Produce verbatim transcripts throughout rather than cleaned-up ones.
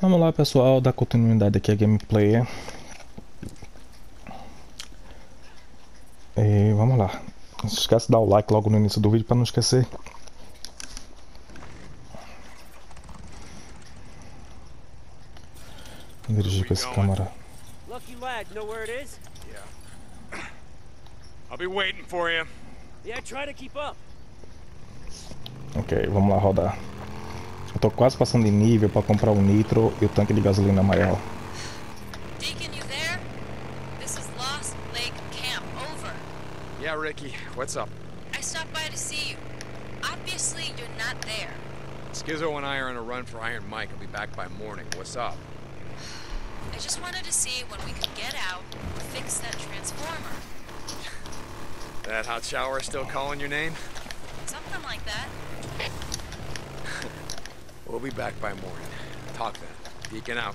Vamos lá, pessoal, dar continuidade aqui à gameplay. E vamos lá. Não se esquece de dar o like logo no início do vídeo para não esquecer. Vou dirigir com esse camarada. Lucky lad, know where it is? Yeah. I'll be waiting for you. Yeah, try to keep up. Ok, vamos lá rodar. Eu tô quase passando de nível para comprar o nitro e o tanque de gasolina maior. Deacon, you there? This is Lost Lake Camp. Over. Yeah, Rikki, what's up? I stopped by to see you. Obviously, you're not there. Skizzo and I are on a run for Iron Mike. I'll be back by morning. What's up? I just wanted to see when we could get out or fix that transformer. That hot shower still calling your name? Something like that. We'll be back by morning. Talk then. Deacon out.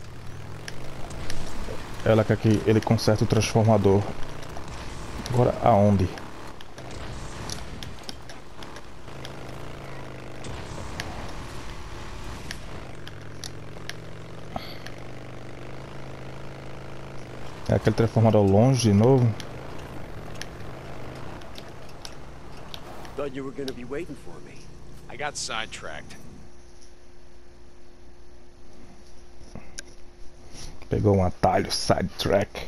Ela quer que ele conserte o transformador. Agora aonde? É aquele transformador longe de novo? Thought you were going to be waiting for me. I got sidetracked. Pegou um atalho, sidetrack.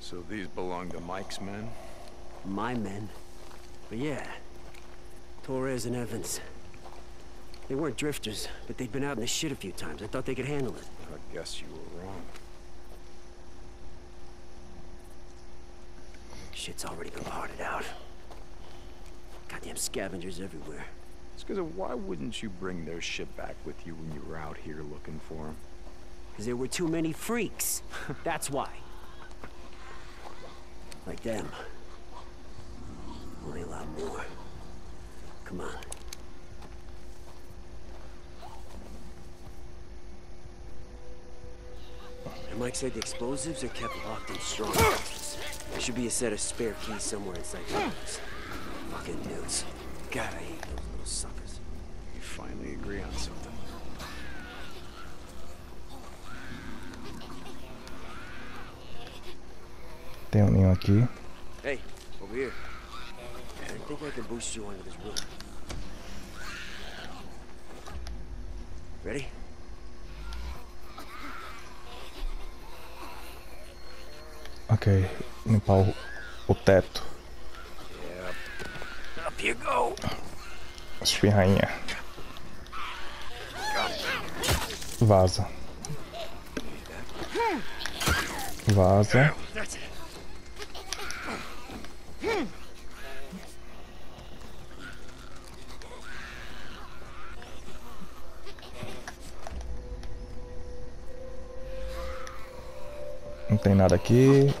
So these belong to Mike's men? My men. But yeah, Torres and Evans. They weren't drifters, but they'd been out in the shit a few times. I thought they could handle it. I guess you were wrong. Shit's already been parted out. Goddamn scavengers everywhere. Skizzo, why wouldn't you bring their shit back with you when you were out here looking for them? Because there were too many freaks. That's why. Like them. Only a lot more. Come on. And Mike said the explosives are kept locked in strong. There should be a set of spare keys somewhere inside the house. Fucking dudes. God, I hate those little suckers. You finally agree on something. Tem um ninho aqui. Hey, over here. I think I can boost you onto this room. Ready? Ok, limpar o, o teto. Espirrainha. Vaza. Vaza. Não tem nada aqui.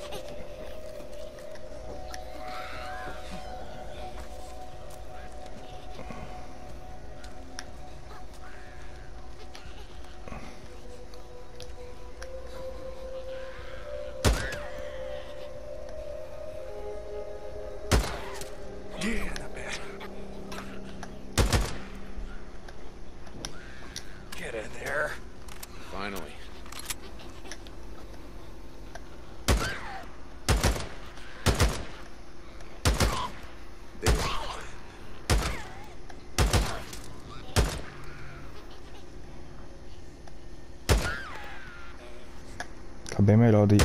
Bem melhor de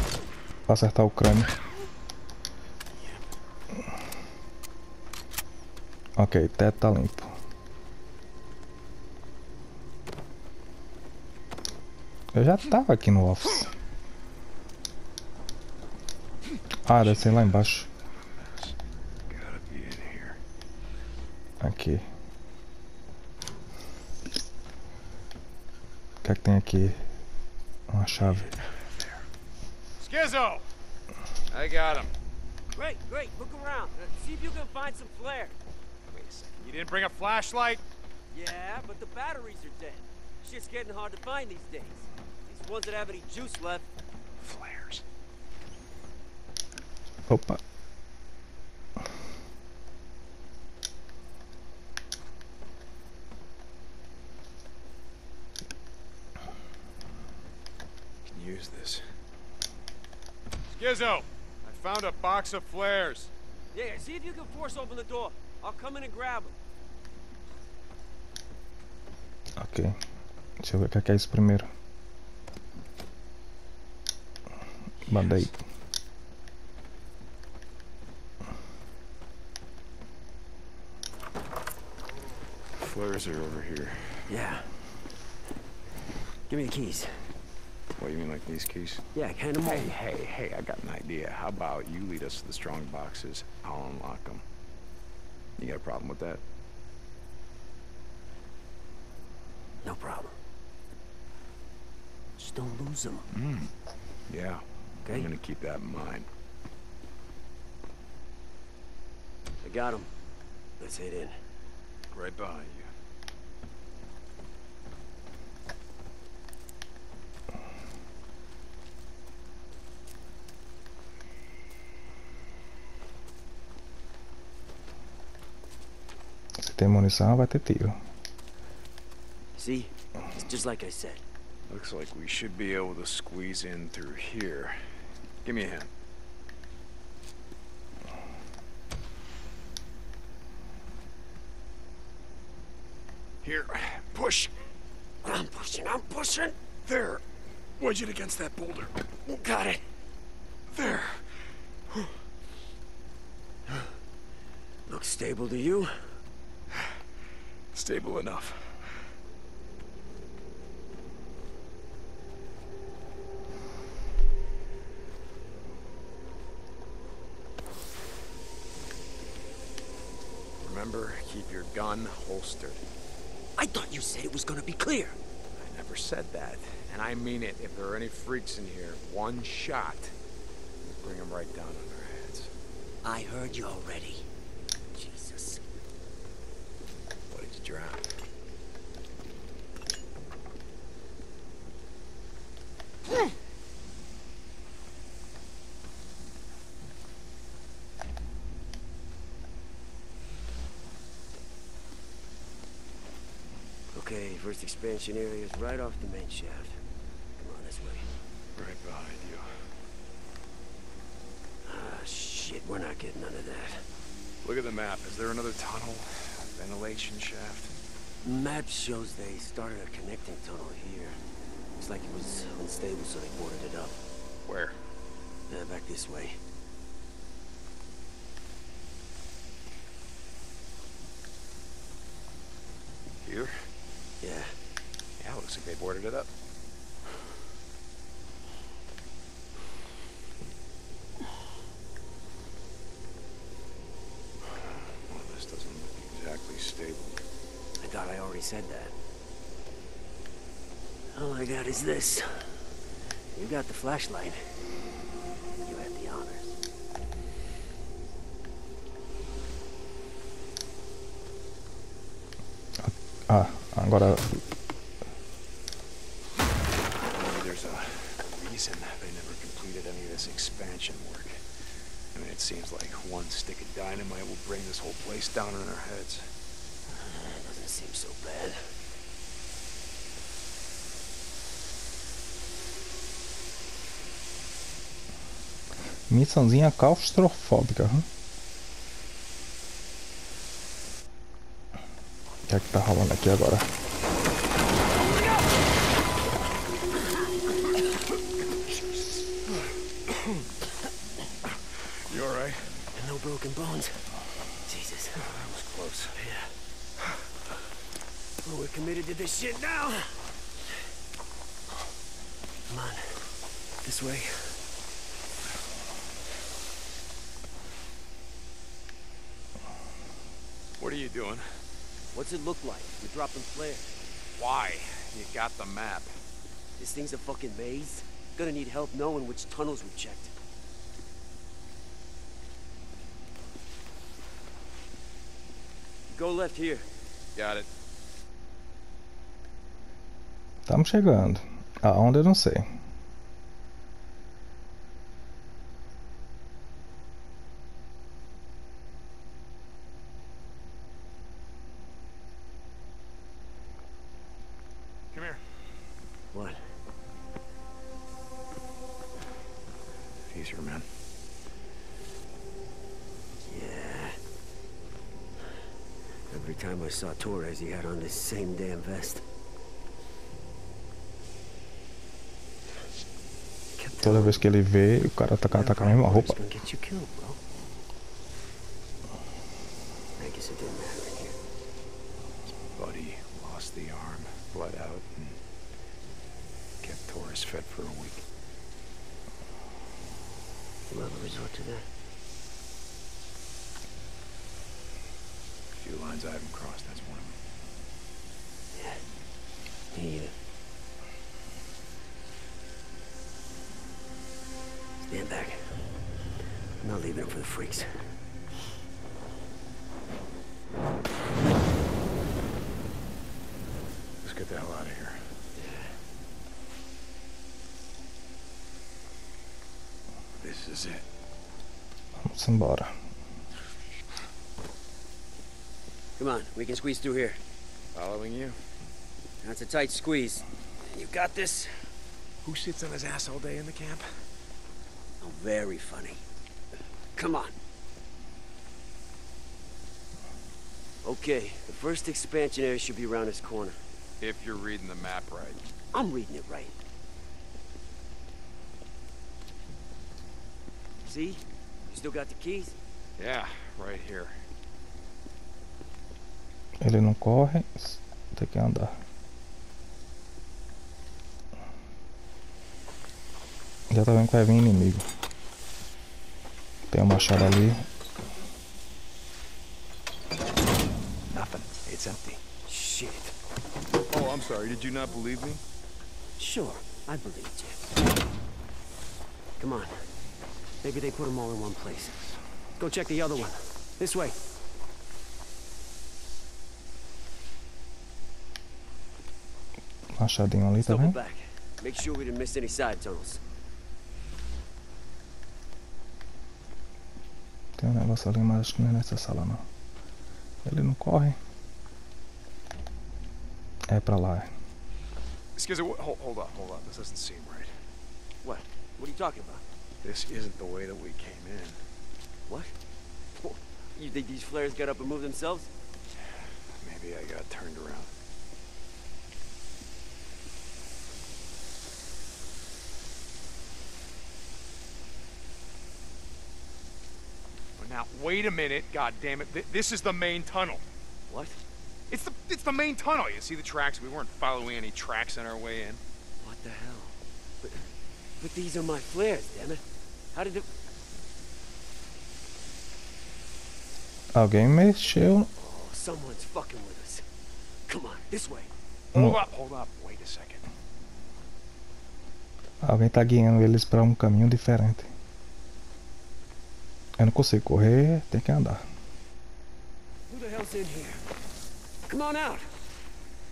acertar o crânio. Ok, o teto tá limpo. Eu já tava aqui no office. Ah, deve ser lá embaixo. Aqui. O que é que tem aqui? Uma chave. Skizzo! I got him. Great, great. Look around. Uh, see if you can find some flare. Wait a second. You didn't bring a flashlight? Yeah, but the batteries are dead. Shit's getting hard to find these days. These ones that have any juice left. Flares. Opa. Can use this. Skizzo, I found a box of flares. Yeah, see if you can force open the door. I'll come in and grab them. Ok. Deixa eu ver o que é isso primeiro. Manda aí. Flares are over here. Yeah. Give me the keys. What, you mean like these keys? Yeah, hand them over. Hey, hey, hey, I got an idea. How about you lead us to the strong boxes? I'll unlock them. You got a problem with that? No problem. Just don't lose them. Mm. Yeah. Okay. I'm gonna keep that in mind. I got them. Let's head in. Right behind you. Tem munição, vai ter tiro. See? It's just like I said. Looks like we should be able to squeeze in through here. Give me a hand. Here, push. I'm pushing, I'm pushing. There. Wedge it against that boulder. Got it. There. Looks stable to you? Stable enough. Remember, keep your gun holstered. I thought you said it was gonna be clear. I never said that, and I mean it. If there are any freaks in here, one shot, bring them right down on their heads. I heard you already. Jesus. Drown. Okay, first expansion area is right off the main shaft. Come on, this way. Right behind you. Ah, shit, we're not getting none of that. Look at the map. Is there another tunnel? Ventilation shaft. Map shows they started a connecting tunnel here. Looks like it was unstable, so they boarded it up. Where? Uh, back this way. Here? Yeah. Yeah, looks like they boarded it up. Said that. All I got is this. You got the flashlight. You had the honors. Ah, agora. Maybe there's a reason they never completed any of this expansion work. I mean, it seems like one stick of dynamite will bring this whole place down on our heads. Seems so bad. Missãozinha claustrofóbica. Huh? O que é que tá rolando aqui agora? You alright? No broken bones. Jesus, that was close. Yeah. We're committed to this shit now. Come on, this way. What are you doing? What's it look like? You're dropping flares. Why? You got the map. This thing's a fucking maze. Gonna need help knowing which tunnels we checked. Go left here. Got it. Estamos chegando. Aonde eu não sei. easier, man. Yeah. Every time I saw Torres, he had on this same damn vest. Toda vez que ele vê, o cara tá, tá com a mesma roupa. Embora. Come on, we can squeeze through here. Following you. That's a tight squeeze. You got this. Who sits on his ass all day in the camp? Oh, very funny. Come on. Okay, the first expansion area should be around this corner. If you're reading the map right. I'm reading it right. See? Still got the keys? Yeah, right here. Ele não corre, tem que andar. Já tá vendo que vai vir inimigo. Tem uma machada ali. Nothing. It's empty. Shit. Oh, I'm sorry. Did you not believe me? Sure, I believed you. Come on. Maybe they put them all in one place. Go check the other one. This way. Machadinho ali, tá vendo? Make sure we didn't miss any side tunnels. Tem um negócio ali, mas acho que não é nessa sala não. Ele não corre. É pra lá. Skizzo, hold, hold on, hold on. This doesn't seem right. What? What are you talking about? This isn't the way that we came in. What? You think these flares got up and moved themselves? Maybe I got turned around. Well, now wait a minute, god damn it. Th this is the main tunnel. What? It's the it's the main tunnel. You see the tracks? We weren't following any tracks on our way in. What the hell? But But these are my flares, damn it. How did it... Alguém mexeu. Oh, someone's fucking with us. Come on, this way. Hold up, hold up. Wait a second. Alguém tá guiando eles para um caminho diferente. Eu não consigo correr, tem que andar. Who the hell's in here? Come on out.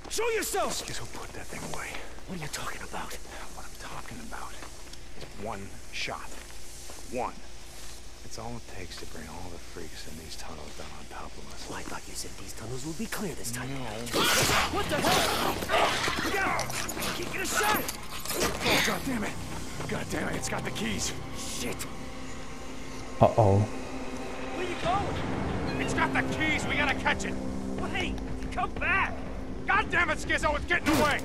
Show yourself. Skizzo, put that thing away. What are you talking about? Talking about it. One shot. One. It's all it takes to bring all the freaks in these tunnels down on top of us. Well, I thought you said these tunnels will be clear this time. No. What the hell? Look out! Keep your shot! Oh, god damn it! God damn it, it's got the keys. Shit. Uh-oh. Where you going? It's got the keys, we gotta catch it. Well, hey, come back! God damn it, Skizzo, it's getting away!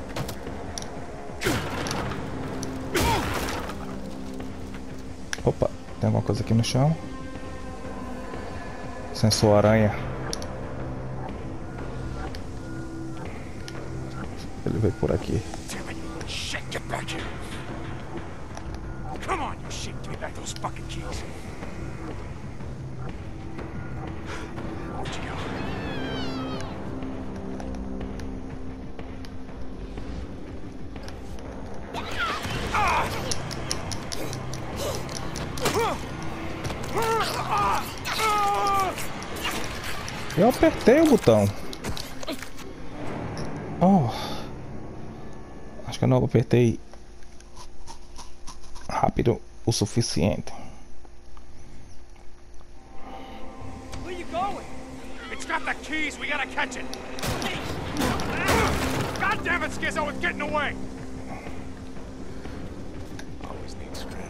Opa, tem alguma coisa aqui no chão. Sensor aranha. Ele veio por aqui. Eu apertei o botão. Oh. Acho que eu não apertei rápido o suficiente. Where you going? It's got the keys, we gotta catch it. God damn it, Skizzo, it's getting away. Always needs screen.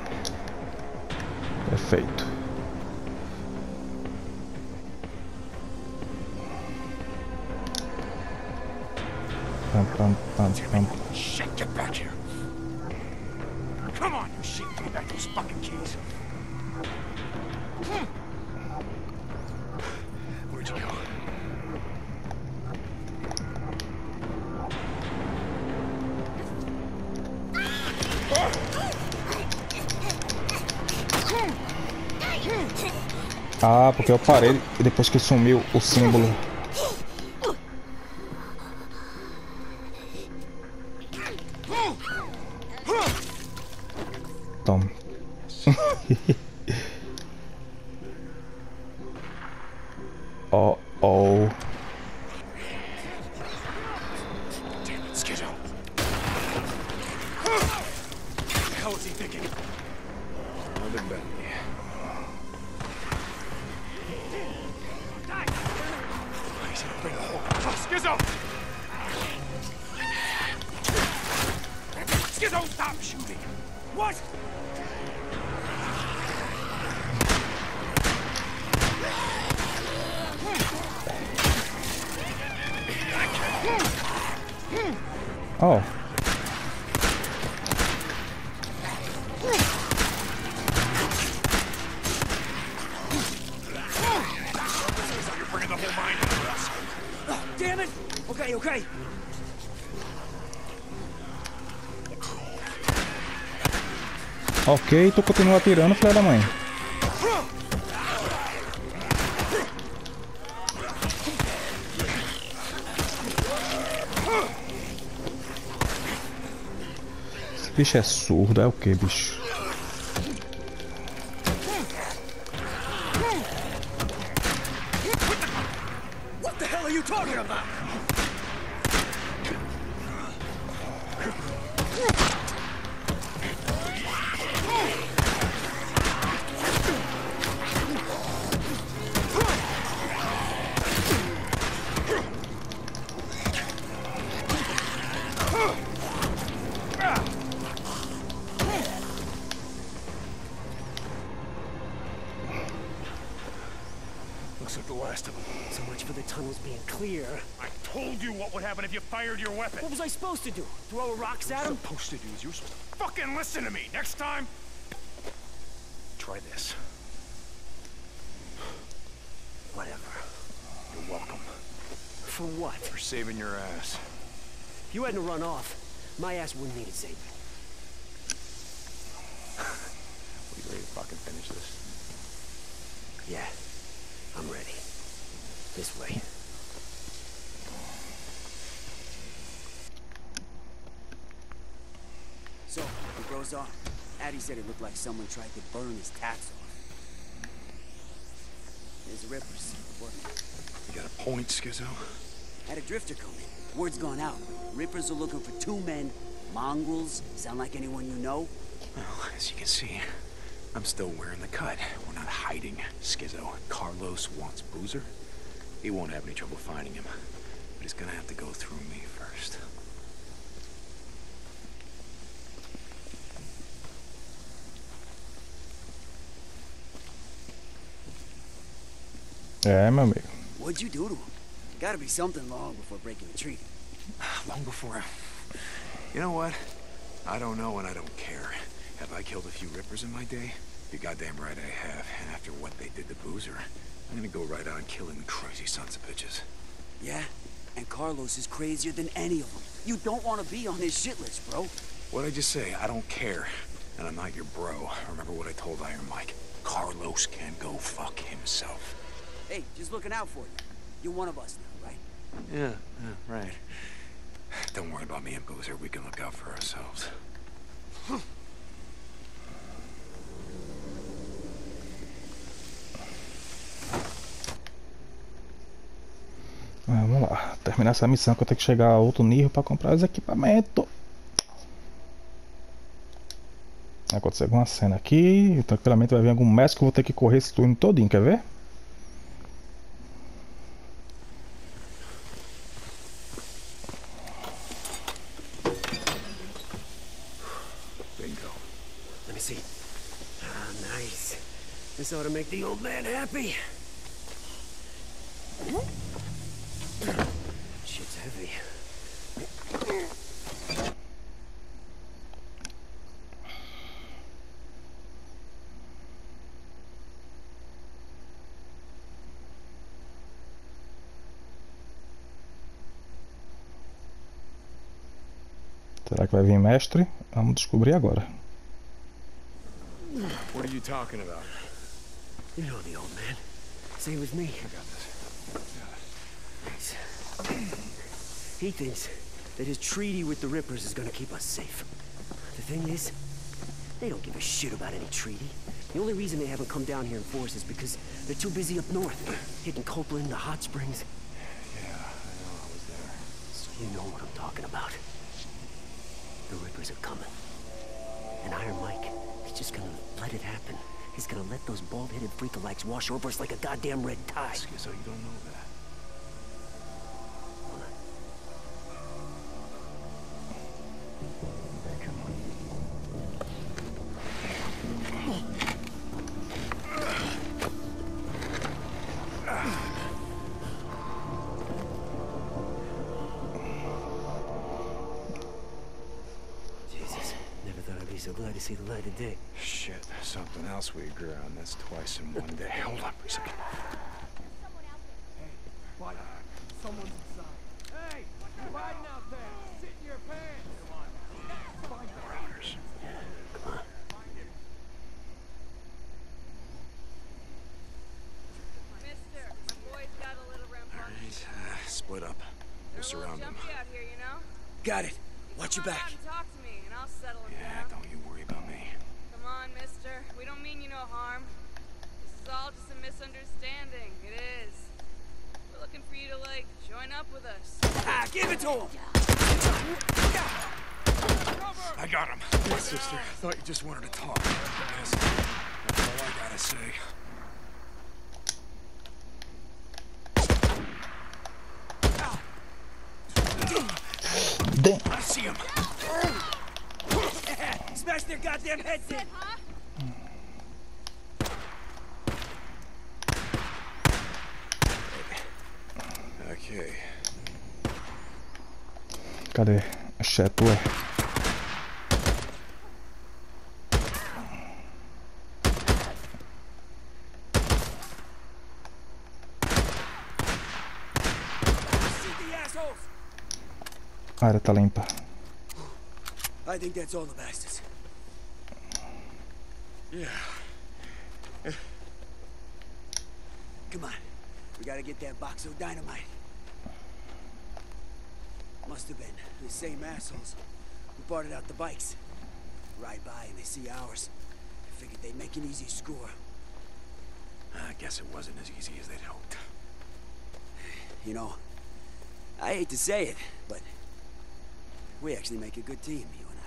é feito. Pam, pam, pam, pam. Ah, porque eu parei e depois que sumiu o símbolo. Toma. Oh, oh. Damn it, Skizzo. What the hell is he thinking? Another bet. Skizzo! Skizzo, stop shooting! What? Oh. Okay. Ok, tu continua atirando, filha da mãe. Esse bicho é surdo, é o que, bicho? What the hell are you talking about? Looks like the last of them. So much for the tunnels being clear. I told you what would happen if you fired your weapon. What was I supposed to do? Throw rocks at him? What you're supposed to do is you're supposed to fucking listen to me. Next time, try this. Whatever. You're welcome. For what? For saving your ass. If you hadn't run off, my ass wouldn't need it saving. Are you ready to fucking finish this? Yeah. I'm ready. This way. So, it goes off. Addy said it looked like someone tried to burn his tats off. There's Rippers. You got a point, Skizzo? Had a drifter come in. Word's gone out. Rippers are looking for two men. Mongrels. Sound like anyone you know? Well, as you can see, I'm still wearing the cut. We're not hiding, Skizzo. Carlos wants Boozer. He won't have any trouble finding him. But he's gonna have to go through me first. Yeah, I'm a man. What'd you do to him? Gotta be something long before breaking the treaty. Long before I... You know what? I don't know and I don't care. Have I killed a few Rippers in my day? You're goddamn right I have, and after what they did to Boozer, I'm gonna go right on killing the crazy sons of bitches. Yeah, and Carlos is crazier than any of them. You don't want to be on his shit list, bro. What'd I just say? I don't care, and I'm not your bro. Remember what I told Iron Mike? Carlos can go fuck himself. Hey, just looking out for you. You're one of us now, right? Yeah, yeah, right. Don't worry about me and Boozer. We can look out for ourselves. Vamos lá, terminar essa missão que eu tenho que chegar a outro nível para comprar os equipamentos. Aconteceu alguma cena aqui, tranquilamente vai vir algum mestre que eu vou ter que correr esse turno todinho, quer ver? Bingo. Let me see. Ah, nice. This ought to make the old man happy. Shit's heavy. Será que vai vir mestre? Vamos descobrir agora. What are you talking about? You know the old man. Stay with me. I got this. He thinks that his treaty with the Rippers is gonna keep us safe. The thing is, they don't give a shit about any treaty. The only reason they haven't come down here in force is because they're too busy up north, hitting Copeland, the hot springs. Yeah, I know, I was there. So you know what I'm talking about. The Rippers are coming. And Iron Mike, he's just gonna let it happen. He's gonna let those bald-headed freakalikes wash over us like a goddamn red tide. Skizzo, you don't know that. See the light of day. Shit, something else we agree on. That's twice in one day. Hold on for a second. Hey, what? Someone's inside. Hey, you're hiding out there. Sit in your pants. Come on. More owners. Yeah, come on. Mister, my boy's got a little rampart. All right, uh, split up. We'll surround them. Out here, you know? Got it. Watch your back. Talk to me, and I'll settle him down. Yeah, don't you worry about me. Come on, mister. We don't mean you no harm. This is all just a misunderstanding. It is. We're looking for you to, like, join up with us. Ah, give it to him! I got him. My sister, I thought you just wanted to talk. That's all I gotta say. Damn. I see him. Yeah, smash their goddamn heads in. Huh? Okay. Cadê? Achei a tua. A área tá limpa. I think that's all the bastards. Yeah. Come on. We gotta get that box of dynamite. Must have been the same assholes who parted out the bikes. Ride by and they see ours. I figured they'd make an easy score. I guess it wasn't as easy as they'd hoped. You know, I hate to say it, but we actually make a good team, you and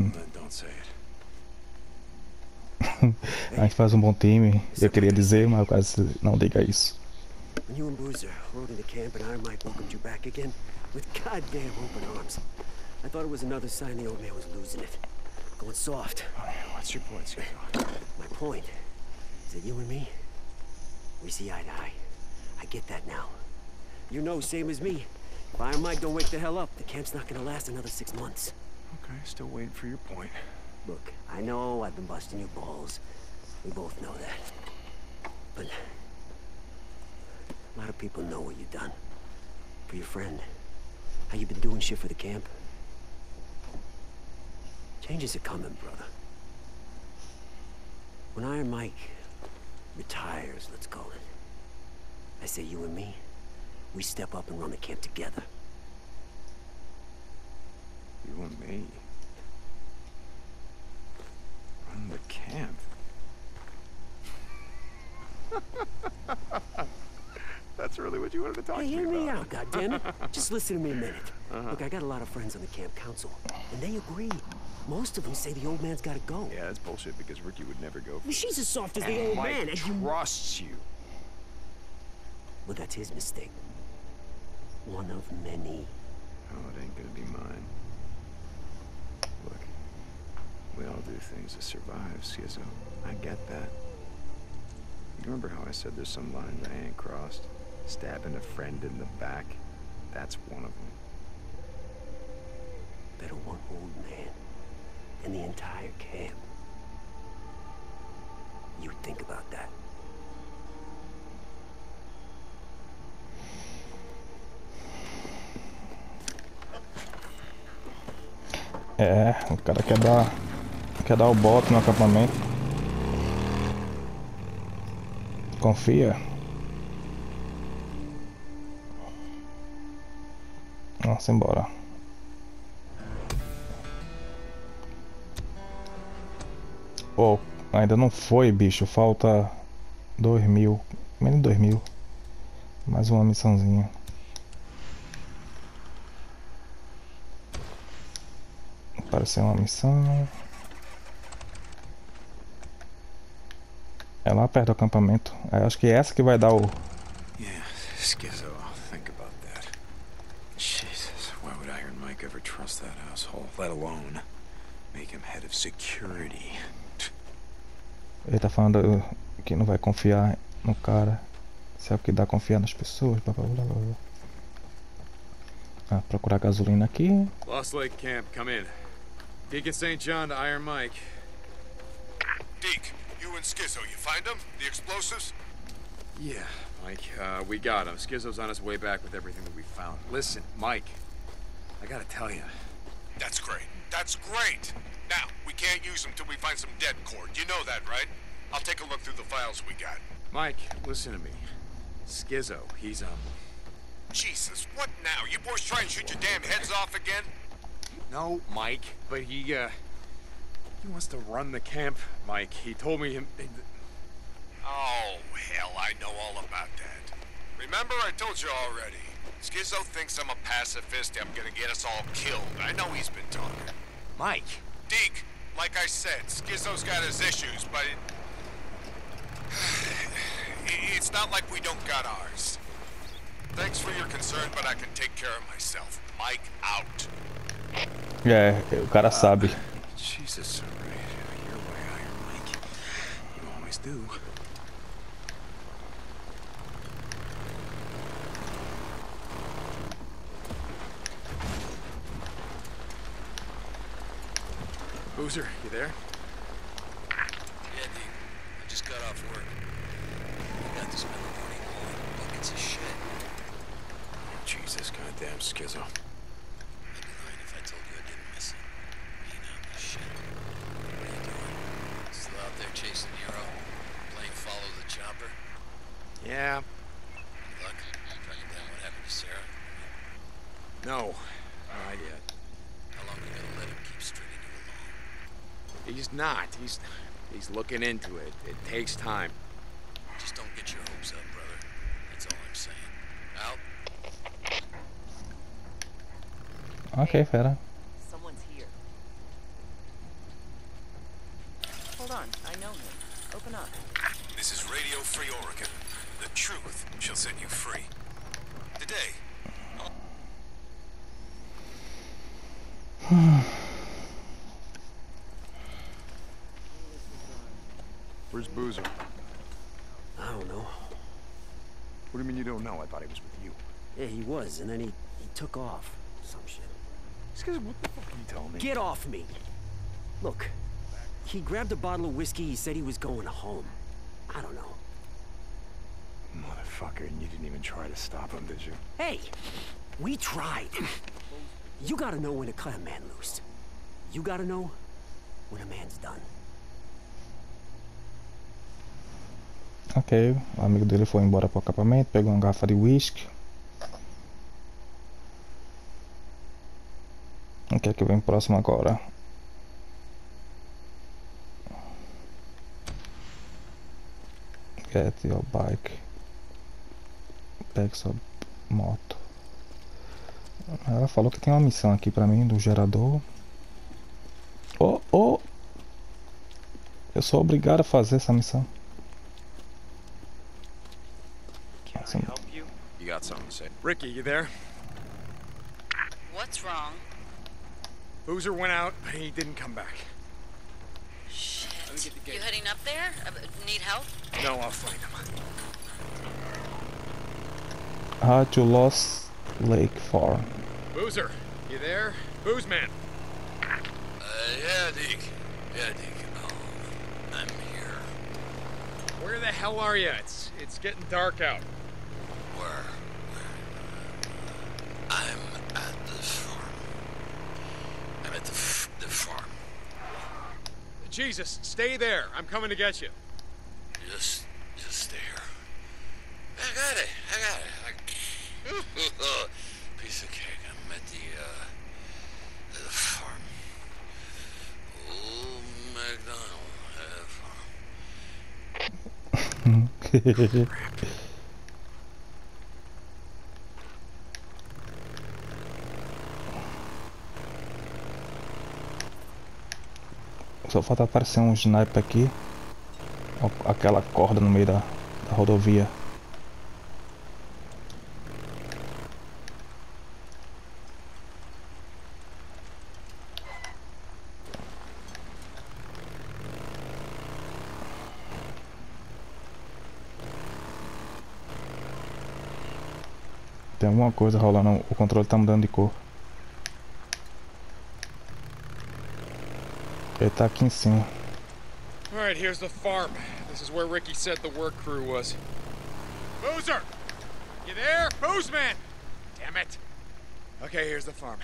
I. Hum. Then don't say it. A gente faz um bom time. Eu queria dizer, mas eu quase não diga isso. When you and Boozer rode into camp and Iron Mike welcomed you back again with goddamn open arms. I thought it was another sign the old man was losing it. Going soft. Oh, yeah. What's your point, Skizzo? My point is that you and me, we see eye to eye. I get that now. You know, same as me. If Iron Mike don't wake the hell up, the camp's not gonna last another six months. Okay, still waiting for your point. Look, I know I've been busting your balls. We both know that. But a lot of people know what you've done. For your friend. How you've been doing shit for the camp. Changes are coming, brother. When Iron Mike retires, let's call it. I say you and me. We step up and run the camp together. You and me? Run the camp? That's really what you wanted to talk hey, to me about? Hey, hear me out, goddammit. Just listen to me a minute. Uh-huh. Look, I got a lot of friends on the camp council, and they agree. Most of them say the old man's gotta go. Yeah, that's bullshit, because Rikki would never go for well, she's as soft as the old Mike man. And Mike trusts you. Well, that's his mistake. One of many. Oh, it ain't gonna be mine. Look, we all do things seems to survive, Skizzo. I get that. You remember how I said there's some lines I ain't crossed? Stabbing a friend in the back? That's one of them. Better one old man than the entire camp. You think about that. É, o cara quer dar, quer dar o bote no acampamento. Confia. Nossa, embora. Oh, ainda não foi, bicho. Falta dois mil, menos dois mil. Mais uma missãozinha. Apareceu uma missão. É lá perto do acampamento. Eu acho que é essa que vai dar o. Yeah, Skizzo, think about that. Jesus, why would Iron Mike ever trust that asshole, let alone make him head of security? Ele tá falando que não vai confiar no cara. Sabe o que dá confiar nas pessoas? Blá blá blá blá. Ah, procurar gasolina aqui. Lost Lake Camp, come in. Deacon Saint John to Iron Mike. Deke, you and Skizzo, you find them? The explosives? Yeah, Mike, uh, we got them. Skizzo's on his way back with everything that we found. Listen, Mike, I gotta tell you. That's great. That's great! Now, we can't use them till we find some dead cord. You know that, right? I'll take a look through the files we got. Mike, listen to me. Skizzo, he's um... Jesus, what now? You boys try and shoot your damn heads off again? No, Mike, but he, uh, he wants to run the camp, Mike. He told me him... Oh, hell, I know all about that. Remember, I told you already. Skizzo thinks I'm a pacifist, I'm gonna get us all killed. I know he's been talking. Mike! Deke, like I said, Skizzo's got his issues, but... It... it's not like we don't got ours. Thanks for your concern, but I can take care of myself. Mike out. É, o cara sabe. Jesus, you're way out here, Mike. You always do. Boozer, you there? Yeah, dude. I just got off work. We got this Melbourne going buckets of shit. Oh, Jesus, goddamn Skizzo. Yeah. Good luck. I'm trying to get down what happened to Sarah. No, not yet. How long are you gonna let him keep stringing you along? He's not. He's he's looking into it. It takes time. Just don't get your hopes up, brother. That's all I'm saying. Out. Okay, fella. Someone's here. Hold on, I know him. Open up. This is Radio Free Oregon. The truth shall set you free. Today. Where's Boozer? I don't know. What do you mean you don't know? I thought he was with you. Yeah, he was, and then he, he took off. Some shit. Excuse me, what the fuck are you telling me? Get off me! Look, he grabbed a bottle of whiskey, he said he was going home. I don't know. Motherfucker, and you didn't even try to stop him, did you? Hey! We tried! You gotta know when to cut a man loose. You gotta know when a man's done. Ok, o amigo dele foi embora pro acampamento, pegou uma garrafa de whisky. O que é que vem próximo agora? Get your bike. Pegue sua moto. Ela falou que tem uma missão aqui pra mim do gerador. Oh, oh! Eu sou obrigado a fazer essa missão. Can I help you? You got something to say. Rikki, you there? What's wrong? Boozer went out, but he didn't come back. Evans, you heading up there? Uh, need help? No, I'll find him. Uh, to Lost Lake Farm. Boozer, you there? Boozman. Uh, yeah, Deacon. Yeah, Deacon. Um, I'm here. Where the hell are you? It's, it's getting dark out. Where? Where? I'm at the farm. I'm at the, f the farm. Jesus, stay there. I'm coming to get you. Just, just stay here. I got it. I got it. I... Piece of cake. I'm at the, uh, at the farm. Old McDonald at the farm. Só falta aparecer um sniper aqui. Aquela corda no meio da, da rodovia. Tem alguma coisa rolando. O controle tá mudando de cor. Ele tá aqui em cima. All right, here's the farm. This is where Rikki said the work crew was. Boozer! You there? Boozman! Damn it. Okay, here's the farm.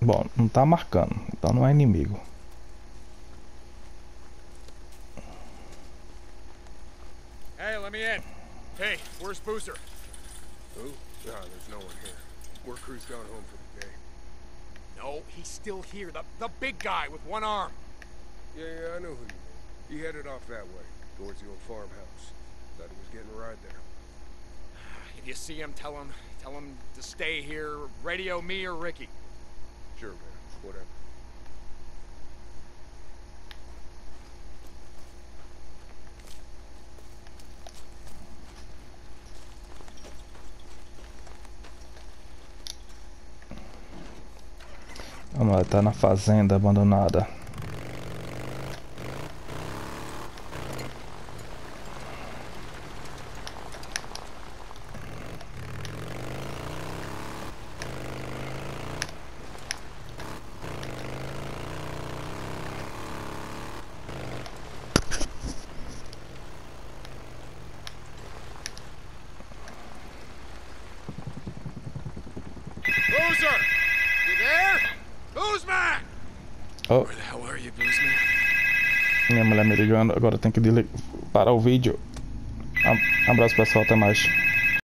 Bom, não tá marcando, então não é inimigo. Hey, let me in. Hey, where's Boozer? Who? No, there's no one here. Work crew's gone home for the day. No, he's still here. The, the big guy with one arm. Yeah, yeah, I know who you mean. He headed off that way, towards the old farmhouse. Thought he was getting a ride there. If you see him, tell him, tell him to stay here. Radio me or Rikki. Sure, man. Whatever. Vamos lá, tá na fazenda abandonada. Oh. Where the hell are you, Boozman? Minha mulher me ligando, agora eu tenho que parar o vídeo. Um abraço pessoal, até mais.